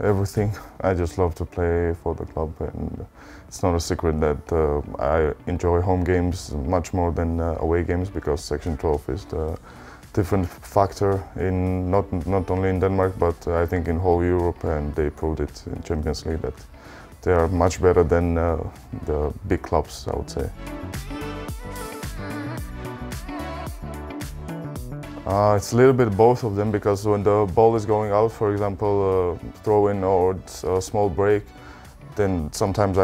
Everything. I just love to play for the club, and it's not a secret that I enjoy home games much more than away games, because Section 12 is the different factor in not only in Denmark, but I think in whole Europe, and they proved it in Champions League that they are much better than the big clubs, I would say. It's a little bit both of them, because when the ball is going out, for example, throw-in or a small break, then sometimes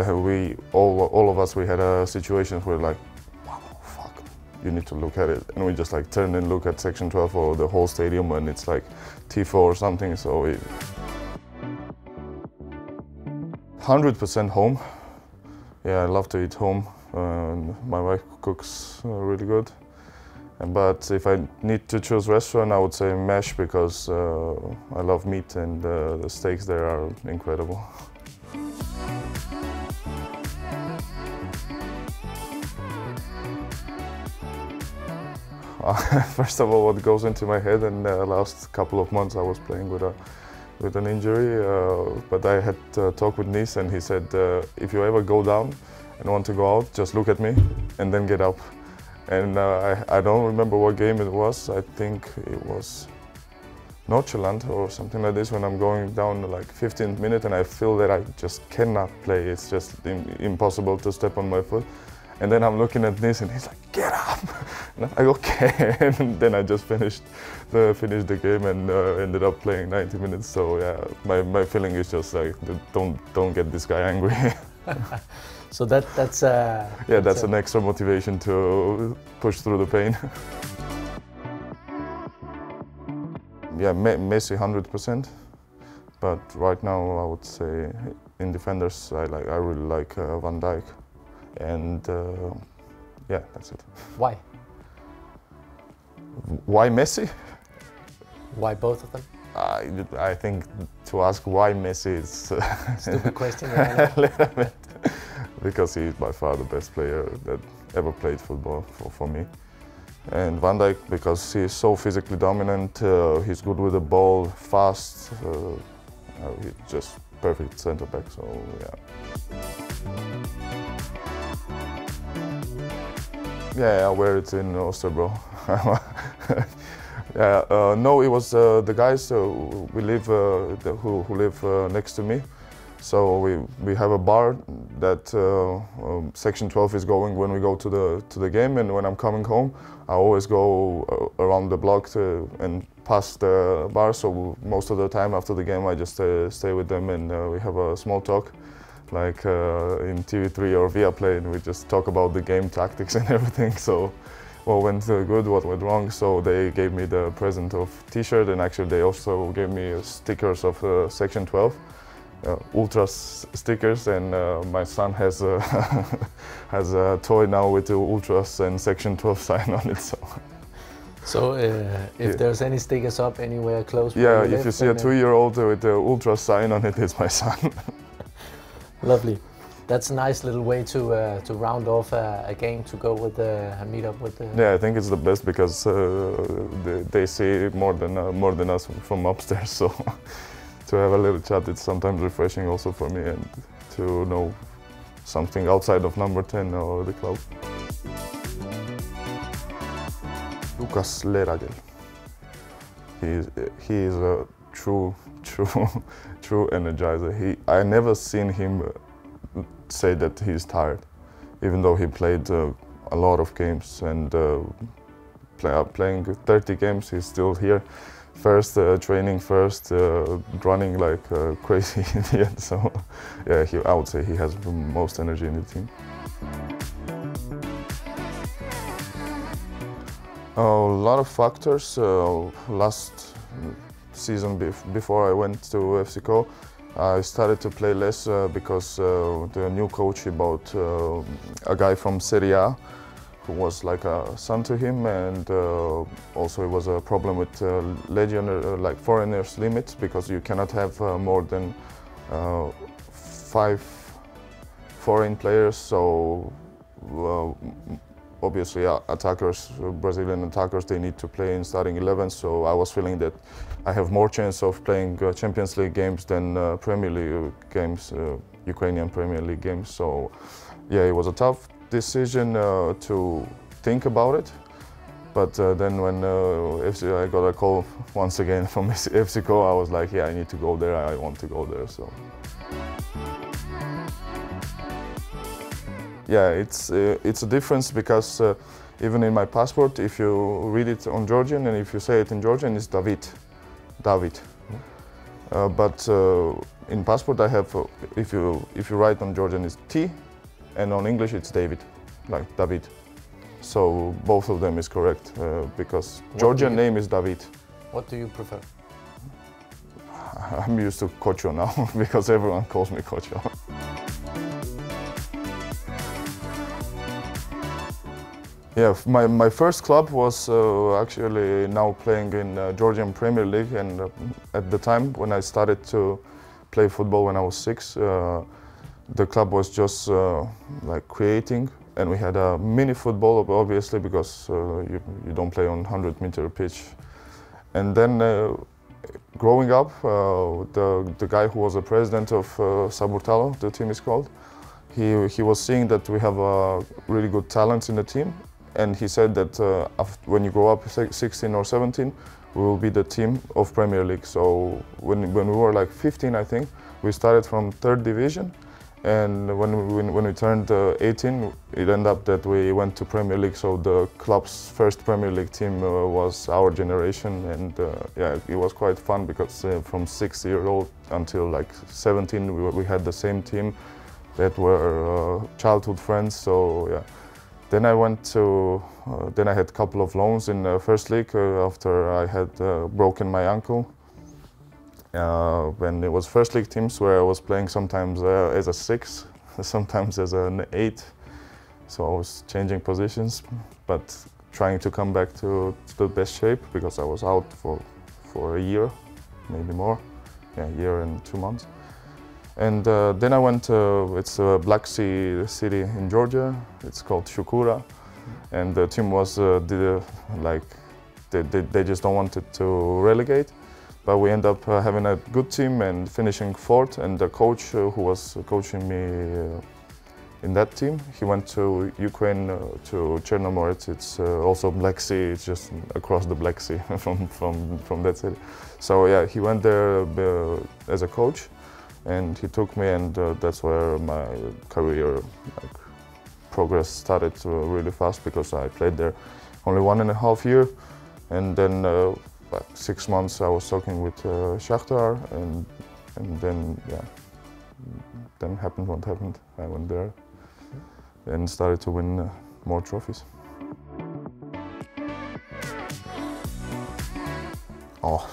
all of us had situations where like, wow, fuck, you need to look at it, and we just like turn and look at Section 12 or the whole stadium, and it's like Tifo or something. So 100% home. Yeah, I love to eat home. My wife cooks really good. But if I need to choose restaurant, I would say Mesh, because I love meat, and the steaks there are incredible. First of all, what goes into my head, and the last couple of months I was playing with an injury, but I had a talk with Nis, and he said, if you ever go down and want to go out, just look at me and then get up. And I don't remember what game it was. I think it was Nordsjælland or something like this, when I'm going down like 15th minute and I feel that I just cannot play. It's just impossible to step on my foot. And then I'm looking at this and he's like, get up! And I'm like, okay. And then I just finished the game and ended up playing 90 minutes. So yeah, my feeling is just like, don't get this guy angry. So that's an extra motivation to push through the pain. Yeah, Messi 100%. But right now I would say in defenders I really like Van Dijk, and yeah, that's it. Why? Why Messi? Why both of them? I think to ask why Messi is stupid question. Right? Because he is by far the best player that ever played football for me. And Van Dijk, because he is so physically dominant, he's good with the ball, fast, he's just perfect centre back, so yeah. Yeah, I wear it in Osterbro. Yeah, no, it was the guys who live next to me. So we have a bar that Section 12 is going when we go to the game, and when I'm coming home, I always go around the block and past the bar. So most of the time after the game, I just stay with them, and we have a small talk, like in TV3 or via play, and we just talk about the game tactics and everything. So what went good, what went wrong. So they gave me the present of T-shirt, and actually they also gave me stickers of Section 12. Ultra stickers, and my son has a has a toy now with the Ultras and Section 12 sign on it. So if there's any stickers up anywhere close, yeah, if you see a 2-year-old with the Ultras sign on it, it's my son. Lovely. That's a nice little way to round off a game, to go with a meet-up with the... Yeah, I think it's the best, because they see it more than us from upstairs, so to have a little chat, it's sometimes refreshing also for me, and to know something outside of number 10 or the club. Lucas Lerager. He is a true energizer. I never seen him say that he's tired, even though he played a lot of games, and playing 30 games, he's still here. First training, first running like crazy idiot. So yeah, I would say he has the most energy in the team. A lot of factors. Last season before I went to FCO, I started to play less because the new coach bought a guy from Serie A, who was like a son to him, and also it was a problem with like foreigners limits, because you cannot have more than 5 foreign players. So obviously attackers, Brazilian attackers, they need to play in starting 11, so I was feeling that I have more chance of playing Champions League games than Premier League games, Ukrainian Premier League games. So yeah, it was a tough decision to think about it. But then when I got a call once again from FCO, I was like, yeah, I need to go there, I want to go there. So yeah, it's a difference because even in my passport, if you read it on Georgian and if you say it in Georgian, it's David, David. But in passport, I have if you write on Georgian, it's T, and on English, it's David, like David. So both of them is correct because Georgian name is David. What do you prefer? I'm used to Kocho now because everyone calls me Kocho. Yeah, my first club was actually now playing in Georgian Premier League, and at the time when I started to play football when I was 6, the club was just like creating. And we had a mini football, obviously, because you don't play on 100-meter pitch. And then growing up, the guy who was the president of Saburtalo, the team is called, he was seeing that we have really good talent in the team. And he said that when you grow up 16 or 17, we will be the team of Premier League. So when we were like 15, I think, we started from 3rd division. And when we turned 18, it ended up that we went to Premier League. So the club's first Premier League team was our generation, and yeah, it was quite fun because from 6-year-old until like 17, we had the same team that were childhood friends. So yeah, then I went to then I had a couple of loans in first league after I had broken my ankle. When it was first league teams where I was playing sometimes as a 6, sometimes as an 8, so I was changing positions, but trying to come back to the best shape because I was out for a year, maybe more, yeah, a year and 2 months. And then I went to, it's a Black Sea city in Georgia, it's called Shukura, and the team was like, they just don't want it to relegate. But we end up having a good team and finishing 4th. And the coach who was coaching me in that team, he went to Ukraine, to Chernomorets. It's also Black Sea. It's just across the Black Sea from that city. So yeah, he went there as a coach, and he took me, and that's where my career like progress started really fast because I played there only 1.5 years, and then. 6 months I was talking with Shakhtar, and then yeah, then happened what happened. I went there and started to win more trophies. Oh,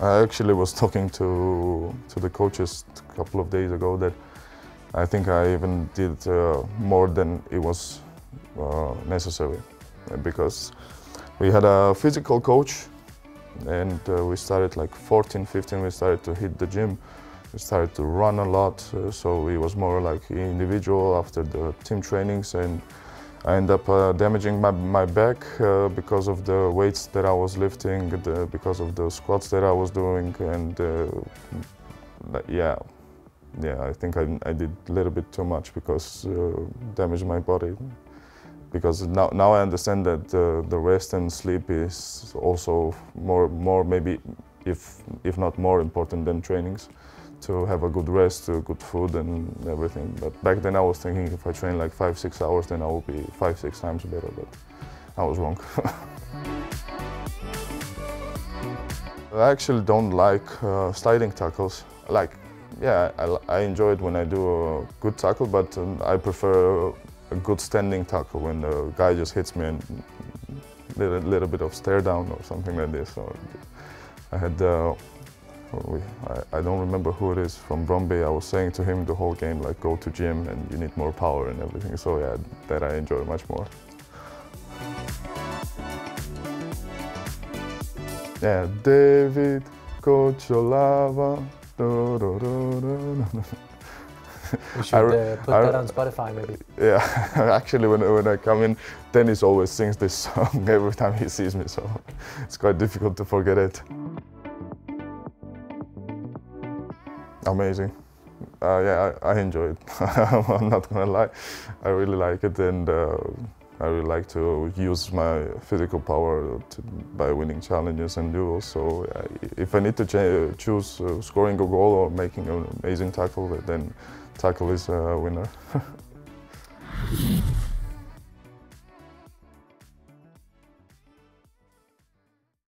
I actually was talking to the coaches a couple of days ago that I think I even did more than it was necessary, because we had a physical coach. And we started like 14, 15, we started to hit the gym, we started to run a lot, so it was more like individual after the team trainings, and I ended up damaging my back because of the weights that I was lifting, because of the squats that I was doing, and yeah, I think I did a little bit too much because damaged my body. Because now I understand that the rest and sleep is also more maybe, if not more important than trainings, to have a good rest, good food and everything. But back then I was thinking if I train like 5-6 hours, then I will be 5-6 times better, but I was wrong. I actually don't like sliding tackles. Like, yeah, I enjoy it when I do a good tackle, but I prefer a good standing tackle when the guy just hits me and did a little bit of stare down or something like this. Or I had, I don't remember who it is from Bromby, I was saying to him the whole game, like, go to gym and you need more power and everything. So yeah, that I enjoy much more. Yeah, David Khocholava. We should put that on Spotify maybe. Yeah, actually when I come in, Dennis always sings this song every time he sees me, so it's quite difficult to forget it. Amazing. Yeah, I enjoy it. I'm not gonna lie. I really like it, and I really like to use my physical power by winning challenges and duels. So if I need to choose scoring a goal or making an amazing tackle, then tackle is a winner.